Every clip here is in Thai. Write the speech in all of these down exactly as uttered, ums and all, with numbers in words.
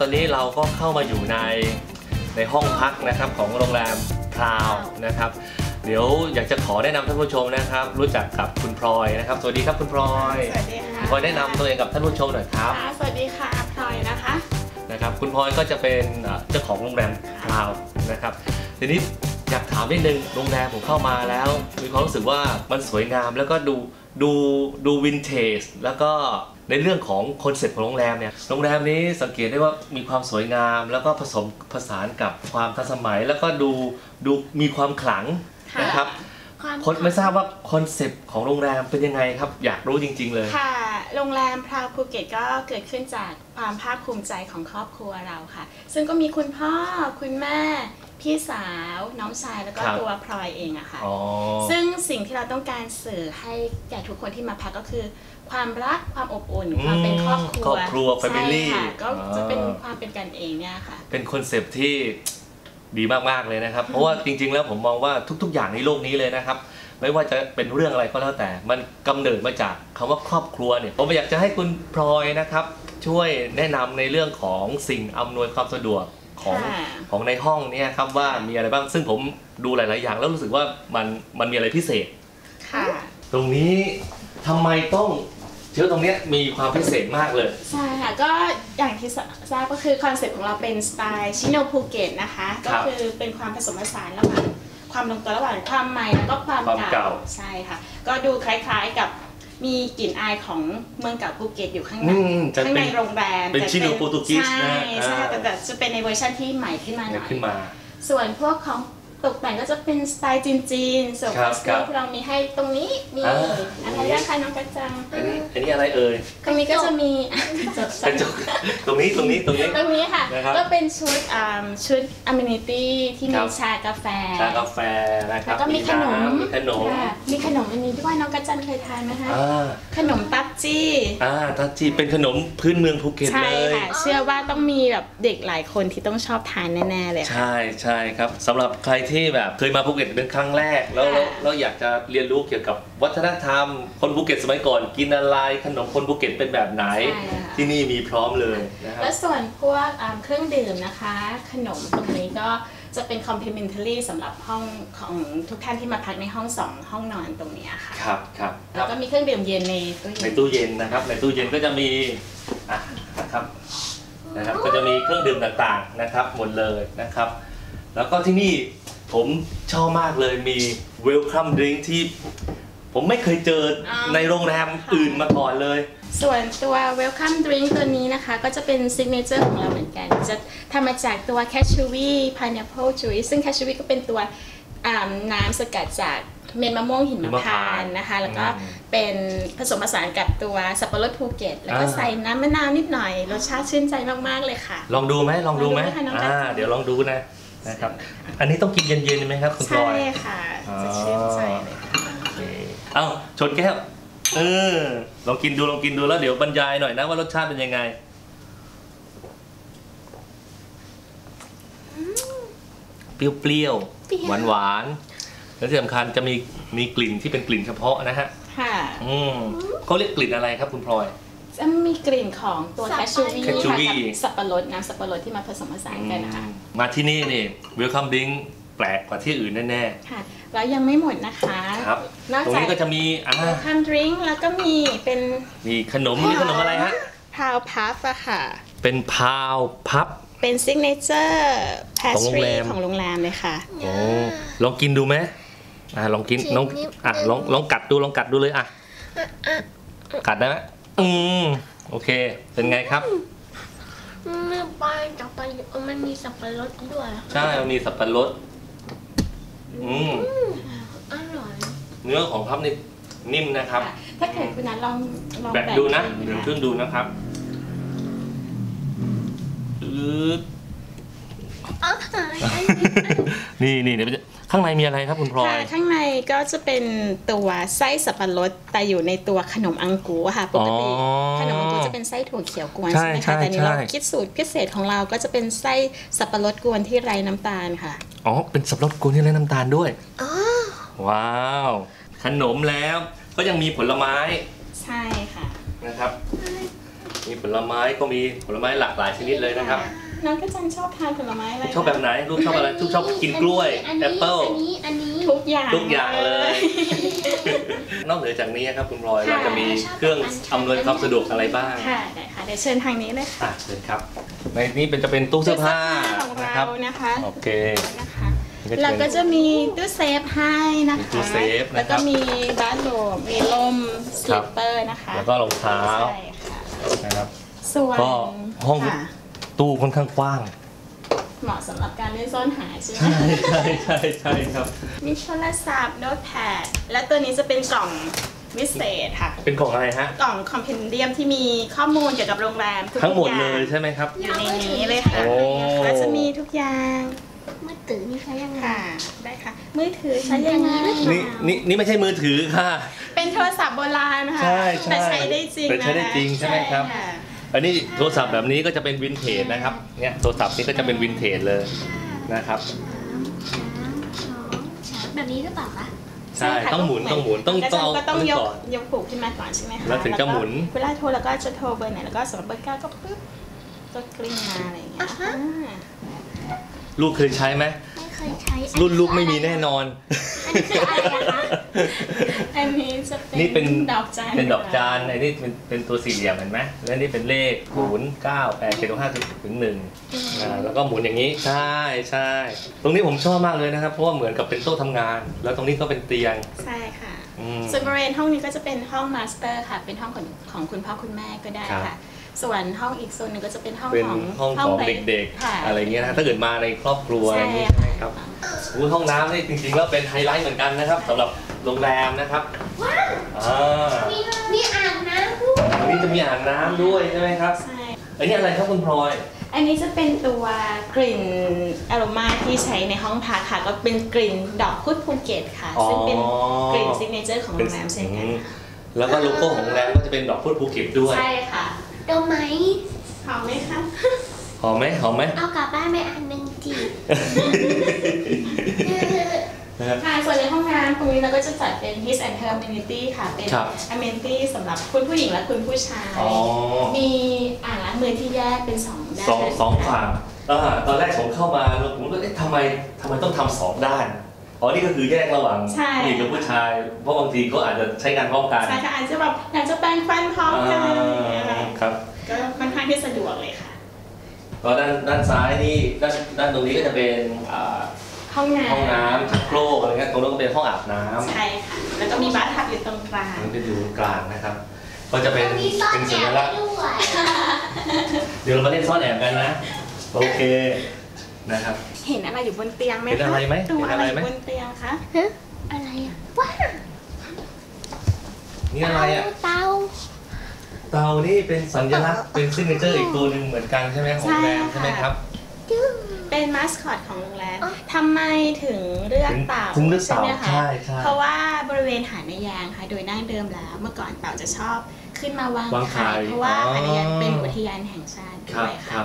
ตอนนี้เราก็เข้ามาอยู่ในในห้องพักนะครับของโรงแรมพราวนะครับเดี๋ยวอยากจะขอแนะนำท่านผู้ชมนะครับรู้จักกับคุณพลอยนะครับสวัสดีครับคุณพลอยสวัสดีค่ะพลอยแนะนำตัวเองกับท่านผู้ชมหน่อยครับสวัสดีค่ะพลอยนะคะนะครับคุณพลอยก็จะเป็นเจ้าของโรงแรมพราวนะครับทีนี้อยากถามนิดนึงโรงแรมผมเข้ามาแล้วมีความรู้สึกว่ามันสวยงามแล้วก็ดูดูดูวินเทจแล้วก็ในเรื่องของคอนเซ็ปต์ของโรงแรมเนี่ยโรงแรมนี้สังเกตได้ว่ามีความสวยงามแล้วก็ผสมผสานกับความทันสมัยแล้วก็ดูดูมีความขลังนะครับคนไม่ทราบว่าคอนเซ็ปต์ของโรงแรมเป็นยังไงครับอยากรู้จริงๆเลยค่ะโรงแรมพราวภูเก็ตก็เกิดขึ้นจากความภาคภูมิใจของครอบครัวเราค่ะซึ่งก็มีคุณพ่อคุณแม่พี่สาวน้องชายแล้วก็ตัวพลอยเองอะค่ะซึ่งสิ่งที่เราต้องการสื่อให้แก่ทุกคนที่มาพักก็คือความรักความอบอุ่นความเป็นครอบครัวครอบครัว family ค่ะก็จะเป็นความเป็นกันเองเนี่ยค่ะเป็นคอนเซ็ปต์ที่ดีมากๆเลยนะครับเพราะว่าจริงๆแล้วผมมองว่าทุกๆอย่างในโลกนี้เลยนะครับไม่ว่าจะเป็นเรื่องอะไรก็แล้วแต่มันกำเนิดมาจากคำว่าครอบครัวเนี่ยผมอยากจะให้คุณพลอยนะครับช่วยแนะนำในเรื่องของสิ่งอำนวยความสะดวกของของในห้องเนี่ยครับว่ามีอะไรบ้างซึ่งผมดูหลายๆอย่างแล้วรู้สึกว่ามันมันมีอะไรพิเศษค่ะตรงนี้ทำไมต้องเชื่อตรงนี้มีความพิเศษมากเลยใช่ค่ะก็อย่างที่ทราบก็คือคอนเซ็ปต์ของเราเป็นสไตล์ชิโนภูเก็ตนะคะก็คือเป็นความผสมผสานระหว่างความลงตัวระหว่างความใหม่แล้วก็ความเก่าใช่ค่ะก็ดูคล้ายๆกับมีกลิ่นอายของเมืองเก่าภูเก็ตอยู่ข้างในข้างในโรงแรมเป็นชิโนโปรตุเกสนะใช่แต่จะเป็นในเวอร์ชันที่ใหม่ขึ้นมาหน่อยส่วนพวกของตกแต่งก็จะเป็นสไตล์จีนๆส่วนคอสตูมเรามีให้ตรงนี้มีอะไรด้านข้างน้องกระจังอันนี้อะไรเอ่ยตรงนี้ก็จะมีกระจกตรงนี้ตรงนี้ตรงนี้ตรงนี้ค่ะก็เป็นชุดชุดอเมนิตี้ที่มีชากาแฟชากาแฟนะครับแล้วก็มีขนมมีขนมมีขนมอันนี้ด้วยน้องกระจังเคยทานไหมคะขนมตั๊บจี้อ่าตั๊บจี้เป็นขนมพื้นเมืองภูเก็ตเลยใช่ค่ะเชื่อว่าต้องมีแบบเด็กหลายคนที่ต้องชอบทานแน่ๆเลยใช่ใช่ครับสำหรับใครที่แบบเคยมาภูเก็ตเป็นครั้งแรกแล้วเราอยากจะเรียนรู้เกี่ยวกับวัฒนธรรมคนภูเก็ตสมัยก่อนกินอะไรขนมคนภูเก็ตเป็นแบบไหนที่นี่มีพร้อมเลยนะครับและส่วนพวกเครื่องดื่มนะคะขนมตรงนี้ก็จะเป็น complimentary สำหรับห้องของทุกท่านที่มาพักในห้องสองห้องนอนตรงนี้ค่ะครับครับแล้วก็มีเครื่องดื่มเย็นในตู้เย็นในตู้เย็นนะครับในตู้เย็นก็จะมีอ่ะนะครับนะครับก็จะมีเครื่องดื่มต่างๆนะครับหมดเลยนะครับแล้วก็ที่นี่ผมชอบมากเลยมีเวลคัมดริงก์ที่ผมไม่เคยเจอในโรงแรมอื่นมาก่อนเลยส่วนตัวเวลคัมดริงก์ตัวนี้นะคะก็จะเป็นซิกเนเจอร์ของเราเหมือนกันจะทำมาจากตัวแคชชูวี่พายแอปเปิลจูซ์ซึ่งแคชชูวี่ก็เป็นตัวน้ำสกัดจากเม็ดมะม่วงหิมพานต์นะคะแล้วก็เป็นผสมผสานกับตัวสับปะรดภูเก็ตแล้วก็ใส่น้ำมะนาวนิดหน่อยรสชาติชื่นใจมากๆเลยค่ะลองดูไหมลองดูไหมเดี๋ยวลองดูนะนะครับอันนี้ต้องกินเย็นๆไหมครับคุณพลอยใช่ค่ะจะชื่นใจเลยเอ้าชนแก้วเออลองกินดูลองกินดูแล้วเดี๋ยวบรรยายหน่อยนะว่ารสชาติเป็นยังไงเปรี้ยวๆหวานๆและที่สำคัญจะมีมีกลิ่นที่เป็นกลิ่นเฉพาะนะฮะค่ะอืมเขาเรียกกลิ่นอะไรครับคุณพลอยจะมีกลิ่นของตัวแคชูวี่กับสับปะรดน้ำสับปะรดที่มาผสมผสานกันนะคะมาที่นี่นี่เวลคัมดริงก์แปลกกว่าที่อื่นแน่ๆค่ะแล้วยังไม่หมดนะคะครับตรงนี้ก็จะมีเวลคัมดริงก์แล้วก็มีเป็นมีขนมมีขนมอะไรฮะพาวพัฟอะค่ะเป็นพาวพัฟเป็นซิกเนเจอร์แพสทรีของโรงแรมเลยค่ะโอ้ลองกินดูไหมอ่ะลองกินลองอ่ะลองลองกัดดูลองกัดดูเลยอ่ะกัดได้ไหมอืมโอเคเป็นไงครับไม่ไปจับไปมันมีสับปะรดด้วยใช่มันมีสับปะรดอืมอร่อยเนื้อของพับนี่นิ่มนะครับถ้าเกิดคุณนัทลองลองแบบดูนะเดี๋ยวขึ้นดูนะครับนี่นี่เดี๋ยวข้างในมีอะไรครับคุณพลอยข้างในก็จะเป็นตัวไส้สับปะรดแต่อยู่ในตัวขนมอังกูค่ะปกติขนมอังกูจะเป็นไส้ถั่วเขียวกวนใช่ไหมคะแต่นี่เราคิดสูตรพิเศษของเราก็จะเป็นไส้สับปะรดกวนที่ไร้น้ำตาลค่ะอ๋อเป็นสับปะรดกวนที่ไร้น้ำตาลด้วยว้าวขนมแล้ว ก็ยังมีผลไม้ใช่ค่ะนะครับมีผลไม้ก็มีผลไม้หลากหลายชนิดเลยนะครับน้องกระจังชอบทานผลไม้อะไรชอบแบบไหนลูกชอบอะไรลูกชอบกินกล้วยแอปเปิ้ลอันนี้อันนี้ทุกอย่างทุกอย่างเลยนอกเหนือจากนี้ครับคุณพลอยเราจะมีเครื่องอำนวยความสะดวกอะไรบ้างค่ะได้ค่ะเดี๋ยวเชิญทางนี้เลยค่ะเชิญครับในนี้เป็นจะเป็นตู้เสื้อผ้าของเรานะคะโอเคแล้วก็จะมีตู้เซฟให้นะคะแล้วก็มีบ้านโหลมมีล่มสลิปเปอร์นะคะแล้วก็รองเท้าใช่ค่ะนะครับส่วนก็ห้องตู้ค่อนข้างกว้างเหมาะสำหรับการเล่นซ่อนหาใช่ไหมใช่ใช่ใช่ครับมีโทรศัพท์โน้ตแพดและตัวนี้จะเป็นกล่องวิเศษค่ะเป็นกล่องอะไรฮะกล่องคอมเพนเดียมที่มีข้อมูลเกี่ยวกับโรงแรมทั้งหมดเลยใช่ไหมครับอยู่ในนี้เลยค่ะก็จะมีทุกอย่างมือถือนี่ใช้ยังไงได้ค่ะมือถือใช้ยังไงนี่นี่นี่ไม่ใช่มือถือค่ะเป็นโทรศัพท์โบราณนะคะแต่ใช้ได้จริงนะใช้ได้จริงใช่ไหมครับอันนี้โทรศัพท์แบบนี้ก็จะเป็นวินเทจนะครับเนี่ยโทรศัพท์นี้ก็จะเป็นวินเทจเลยนะครับแบบนี้หรือเปล่าคะใช่ต้องหมุนต้องหมุนต้องเกาต้องยกยกผูกขึ้นมาก่อนใช่ไหมคะแล้วถึงจะหมุนเวลาโทรแล้วก็จะโทรเบอร์ไหนแล้วก็สำหรับเบอร์เก้าก็ปึ๊บก็กริ้งมาอะไรอย่างเงี้ยลูกเคยใช้ไหมไม่เคยใช้รุ่นลูกไม่มีแน่นอนอันนี้คืออะไรนะคะอันนี้จะเป็นดอกจานเป็นดอกจานไอ้นี่เป็นเป็นตัวสี่เหลี่ยมเห็นไหมแล้วนี่เป็นเลขศูนย์เก้าแปดเจ็ดห้าถึงหนึ่งแล้วก็หมุนอย่างนี้ใช่ใช่ตรงนี้ผมชอบมากเลยนะครับเพราะว่าเหมือนกับเป็นโต๊ะทำงานแล้วตรงนี้ก็เป็นเตียงใช่ค่ะส่วนบริเวณห้องนี้ก็จะเป็นห้องมาสเตอร์ค่ะเป็นห้องของของคุณพ่อคุณแม่ก็ได้ค่ะส่วนห้องอีกโซนหนึ่งก็จะเป็นห้องของห้องของเด็กๆอะไรเงี้ยนะถ้าเกิดมาในครอบครัวอะไรเงี้ยนะครับห้องน้ำนี่จริงๆแล้วเป็นไฮไลท์เหมือนกันนะครับสำหรับโรงแรมนะครับมีอ่างน้ำด้วยนี่จะมีอ่างน้ำด้วยใช่ไหมครับใช่อันนี้อะไรครับคุณพลอยอันนี้จะเป็นตัวกลิ่นอโรมาที่ใช้ในห้องพักค่ะก็เป็นกลิ่นดอกพุดภูเก็ตค่ะซึ่งเป็นกลิ่นซิกเนเจอร์ของโรงแรมเช่นกันแล้วก็โลโก้ของโรงแรมก็จะเป็นดอกพุดภูเก็ตด้วยใช่ค่ะดมไหมหอมไหมคะหอมไหมหอมไหมเอากลับบ้านไปอันหนึ่งจีค่ะส่วนในห้องน้ำตรงนี้เราก็จะจัดเป็น his and her amenity ค่ะเป็น amenity สำหรับคุณผู้หญิงและคุณผู้ชายมีอ่างล้างมือที่แยกเป็นสองด้านสองฝั่งตอนแรกผมเข้ามาเราผมก็เอ๊ะทำไมทำไมต้องทำสองด้านอ๋อนี่ก็คือแยกระหว่างผู้หญิงกับผู้ชายเพราะบางทีก็อาจจะใช้งานพร้อมกันใช่ค่ะอาจจะแบบอยากจะแปรงฟันพร้อมกันอะไรครับก็ค่อนข้างที่สะดวกเลยค่ะก็ด้านด้านซ้ายนี่ด้านด้านตรงนี้ก็จะเป็นห้องน้ำห้องน้ำชักโครกอะไรเงี้ยตรงนั้นก็เป็นห้องอาบน้ำใช่ค่ะแล้วก็มีบาร์ทับอยู่ตรงกลางจะอยู่ตรงกลางนะครับก็จะเป็นเป็นสัญลักษณ์เดี๋ยวเรามาเล่นซ่อนแอบกันนะโอเคนะครับเห็นอะไรอยู่บนเตียงไหมคะเห็นอะไรไหมตัวอะไรบนเตียงคะฮะอะไรอ่ะว้านี่อะไรอ่ะเตาเตานี่เป็นสัญลักษณ์เป็นซิกเนเจอร์อีกตัวหนึ่งเหมือนกันใช่ไหมของโรงแรมใช่ไหมครับเป็นมาสคอตของโรงแรมทำไมถึงเลือกเต่าใช่ไหมคะเพราะว่าบริเวณหาดนายางค่ะโดยนั่งเดิมแล้วเมื่อก่อนเต่าจะชอบขึ้นมาวางไข่เพราะว่าหาดนายางเป็นอุทยานแห่งชาติด้วยค่ะ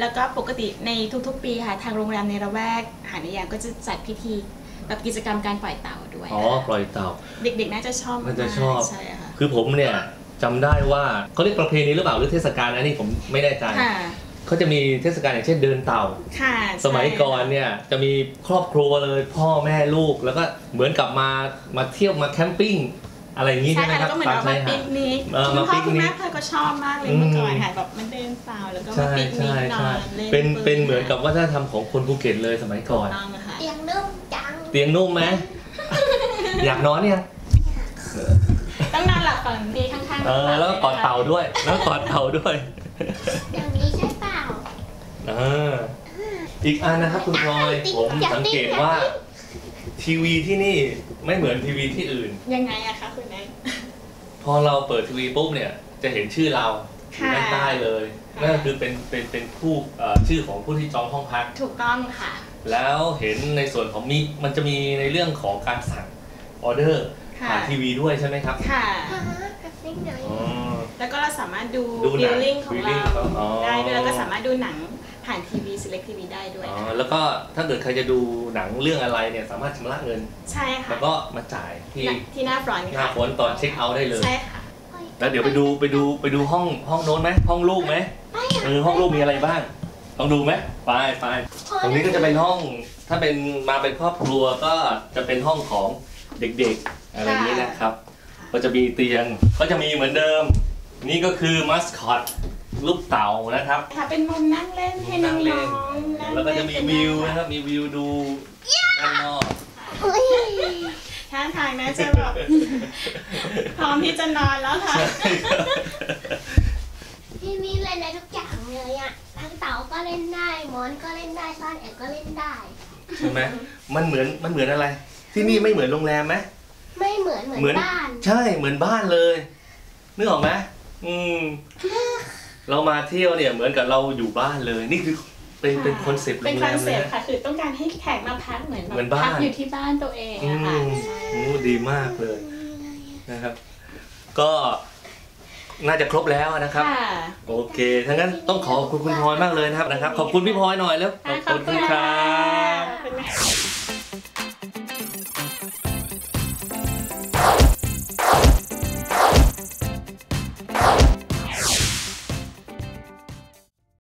แล้วก็ปกติในทุกๆปีค่ะทางโรงแรมในละแวกหาดนายางก็จะจัดพิธีแบบกิจกรรมการปล่อยเต่าด้วยอ๋อปล่อยเต่าเด็กๆน่าจะชอบน่าจะชอบคือผมเนี่ยจำได้ว่าเขาเรียกประเพณีหรือเปล่าหรือเทศกาลอันนี้ผมไม่แน่ใจเขาจะมีเทศกาลอย่างเช่นเดินเต่าสมัยก่อนเนี่ยจะมีครอบครัวเลยพ่อแม่ลูกแล้วก็เหมือนกับมามาเที่ยวมาแคมปิ้งอะไรอย่างนี้ใช่ไหมครับตามใจหาดคุณพ่อคุณแม่เคยก็ชอบมากเลยเมื่อก่อนค่ะแบบมันเดินเต่าแล้วก็มาปิกนิกนอนเล่นเป็นเป็นเหมือนกับวัฒนธรรมของคนภูเก็ตเลยสมัยก่อนเตียงนุ่มจังเตียงนุ่มไหมอยากนอนเนี่ยต้องนอนหลับก่อนดีข้างๆเออแล้วกอดเต่าด้วยแล้วกอดเต่าด้วยอย่างนี้ใช่เปล่าอ่าอีกอันนะครับคุณพลอยผมสังเกตว่าทีวีที่นี่ไม่เหมือนทีวีที่อื่นยังไงอะคะคุณแม่พอเราเปิดทีวีปุ๊บเนี่ยจะเห็นชื่อเราอยู่ด้านใต้เลยนั่นคือเป็นเป็นเป็นผู้ชื่อของผู้ที่จองห้องพักถูกต้องค่ะแล้วเห็นในส่วนของมีมันจะมีในเรื่องของการสั่งออเดอร์ผ่านทีวีด้วยใช่ไหมครับค่ะแล้วก็เราสามารถดูฟีลลิ่งของเราได้ด้วยแล้วก็สามารถดูหนัง ผ่านทีวี Select ทีวีได้ด้วยอ๋อแล้วก็ถ้าเกิดใครจะดูหนังเรื่องอะไรเนี่ยสามารถชำระเงินใช่ค่ะแล้วก็มาจ่ายที่ที่หน้าฟรอนต์หน้าฟรอนต์ตอนเช็คเอาท์ได้เลยใช่ค่ะแล้วเดี๋ยวไปดูไปดูไปดูห้องห้องโน้นไหมห้องลูกไหมเออห้องลูกมีอะไรบ้างลองดูไหมไปไปตรงนี้ก็จะเป็นห้องถ้าเป็นมาเป็นครอบครัวก็จะเป็นห้องของเด็กๆอะไรนี้นะครับก็จะมีเตียงก็จะมีเหมือนเดิมนี่ก็คือมัสคอตลูกเต่านะครับค่ะเป็นมุมนั่งเล่นให้น้องๆแล้วก็จะมีวิวนะครับมีวิวดูด้านนอกท่าทางนะจะแบบพร้อมที่จะนอนแล้วค่ะที่นี่เล่นได้ทุกอย่างเลยอ่ะทั้งเต่าก็เล่นได้หมอนก็เล่นได้ซ่อนแอบก็เล่นได้ใช่ไหมมันเหมือนมันเหมือนอะไรที่นี่ไม่เหมือนโรงแรมไหมไม่เหมือนเหมือนบ้านใช่เหมือนบ้านเลยนึกออกไหมอืมเรามาเที่ยวเนี่ยเหมือนกับเราอยู่บ้านเลยนี่คือเป็นเป็นคอนเซ็ปต์โรงแรมเลยค่ะคือต้องการให้แขกมาพักเหมือนแบบพักอยู่ที่บ้านตัวเองนะคะดีมากเลยนะครับก็น่าจะครบแล้วนะครับโอเคทั้งนั้นต้องขอบคุณคุณพลอยมากเลยนะครับนะครับขอบคุณพี่พลอยหน่อยแล้วขอบคุณครับ